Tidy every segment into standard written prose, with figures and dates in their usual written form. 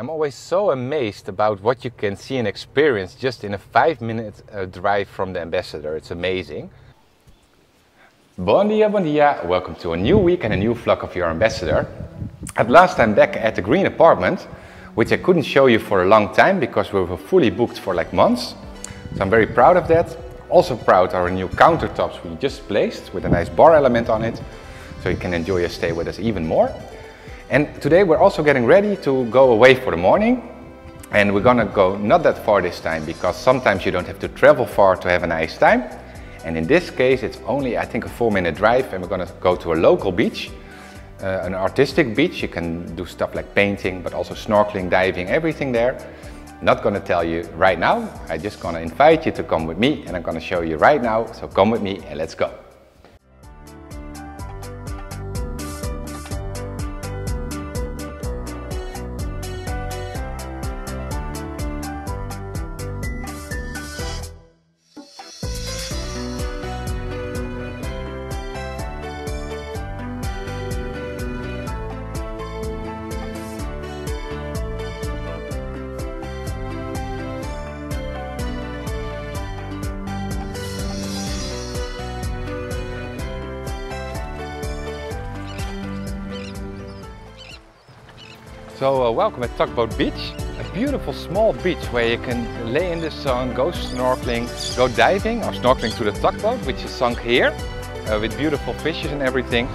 I'm always so amazed about what you can see and experience just in a 5-minute drive from the Ambassador. It's amazing. Bon dia, welcome to a new week and a new vlog of your Ambassador. At last I'm back at the Green Apartment, which I couldn't show you for a long time because we were fully booked for like months. So I'm very proud of that. Also proud are our new countertops we just placed with a nice bar element on it. So you can enjoy your stay with us even more. And today we're also getting ready to go away for the morning. And we're gonna go not that far this time because sometimes you don't have to travel far to have a nice time. And in this case it's only I think a 4-minute drive, and we're gonna go to a local beach, an artistic beach. You can do stuff like painting but also snorkeling, diving, everything there. I'm not gonna tell you right now, I'm just gonna invite you to come with me and I'm gonna show you right now. So come with me and let's go. So welcome at Tugboat Beach, a beautiful small beach where you can lay in the sun, go snorkeling, go diving or snorkeling to the tugboat, which is sunk here with beautiful fishes and everything.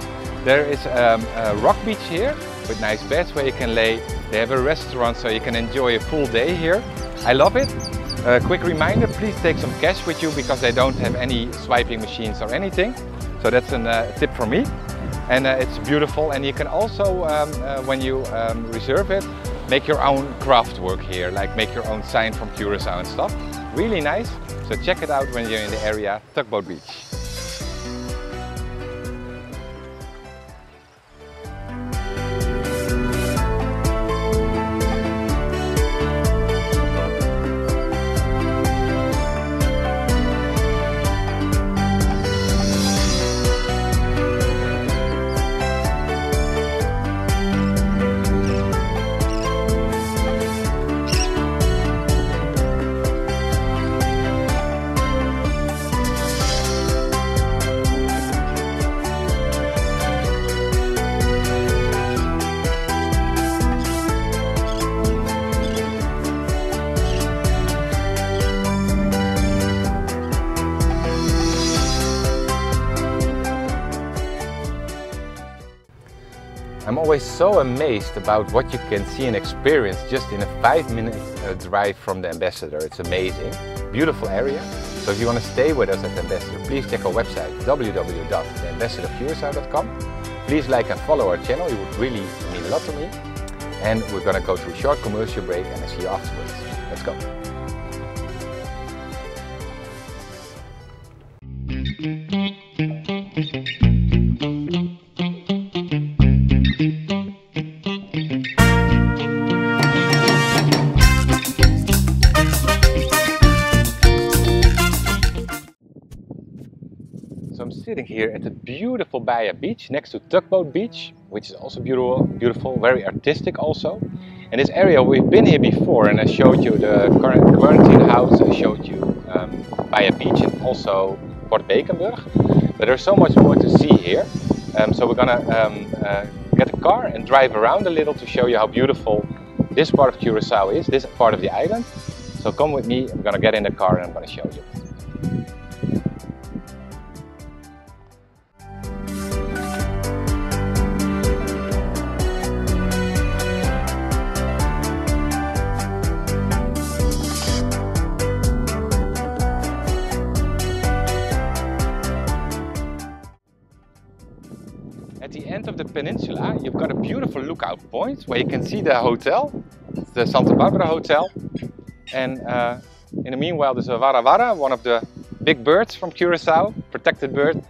There is a rock beach here with nice beds where you can lay. They have a restaurant so you can enjoy a full day here. I love it. A quick reminder, please take some cash with you because they don't have any swiping machines or anything. So that's a tip from me. And it's beautiful, and you can also, when you reserve it, make your own craft work here, like make your own sign from Curaçao and stuff. Really nice, so check it out when you're in the area, Tugboat Beach. I'm always so amazed about what you can see and experience just in a 5-minute drive from the Ambassador. It's amazing, beautiful area. So if you want to stay with us at the Ambassador, please check our website www.theambassadorcuracao.com. Please like and follow our channel, it would really mean a lot to me. And we're going to go to a short commercial break and I'll see you afterwards. Let's go. Sitting here at the beautiful Baia Beach next to Tugboat Beach, which is also beautiful, very artistic also. And this area, we've been here before and I showed you the current quarantine house, I showed you Baia Beach and also Fort Bekenburg. But there's so much more to see here. So we're gonna get a car and drive around a little to show you how beautiful this part of Curaçao is, this part of the island. So come with me, we're gonna get in the car and I'm gonna show you. Peninsula, you've got a beautiful lookout point where you can see the hotel, the Santa Barbara Hotel, and in the meanwhile there's a Vara Vara, one of the big birds from Curaçao, protected bird,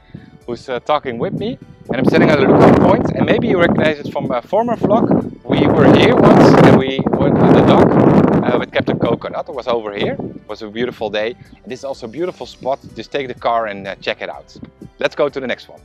who's talking with me, and I'm sitting at a lookout point, and maybe you recognize it from a former vlog. We were here once and we went on the dock with Captain Coconut. It was over here, it was a beautiful day, and this is also a beautiful spot. Just take the car and check it out. Let's go to the next one.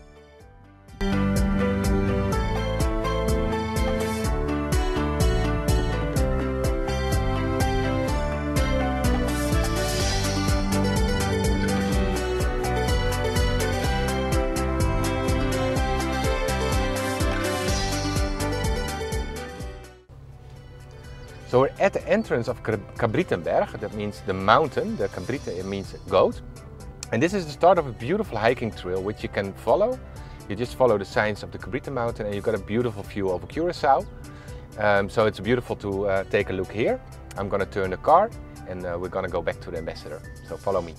So we're at the entrance of Kabrietenberg, that means the mountain. The Kabrieten means goat. And this is the start of a beautiful hiking trail which you can follow. You just follow the signs of the Kabrieten mountain and you've got a beautiful view over Curaçao. So it's beautiful to take a look here. I'm going to turn the car and we're going to go back to the Ambassador. So follow me.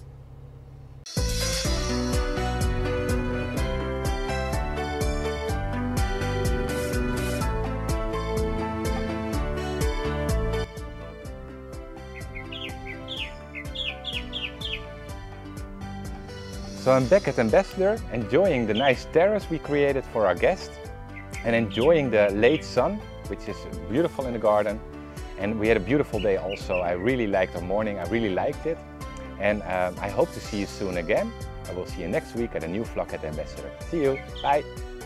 So I'm back at Ambassador, enjoying the nice terrace we created for our guests and enjoying the late sun, which is beautiful in the garden. And we had a beautiful day also. I really liked our morning, I really liked it. And I hope to see you soon again. I will see you next week at a new vlog at Ambassador. See you, bye.